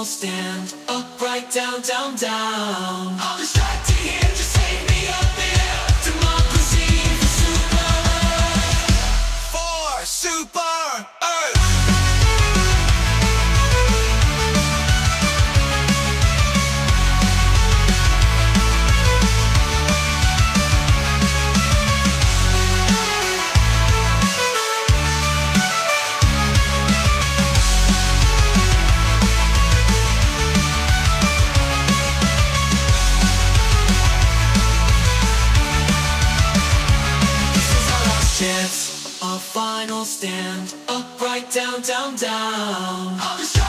I'll stand up, right, down, down, down. I'll be strapped to here, just take me up there. Democracy for super, for super Earth. Our final stand, up, right, down, down, down.